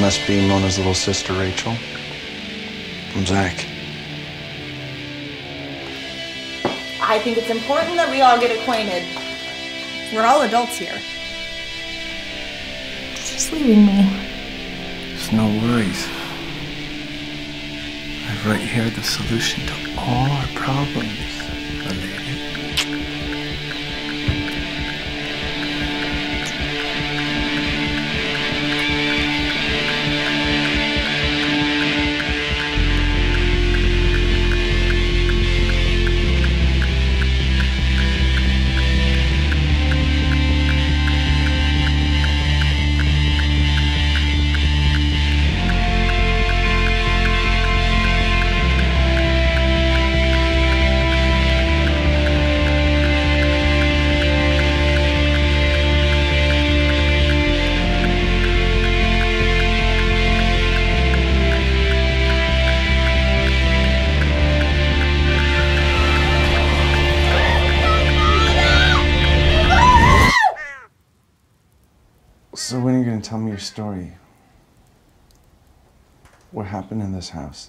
must be Mona's little sister, Rachel. From Zach. I think it's important that we all get acquainted. We're all adults here. She's leaving me. It's no worries. I have right here the solution to all our problems. So when are you going to tell me your story? What happened in this house?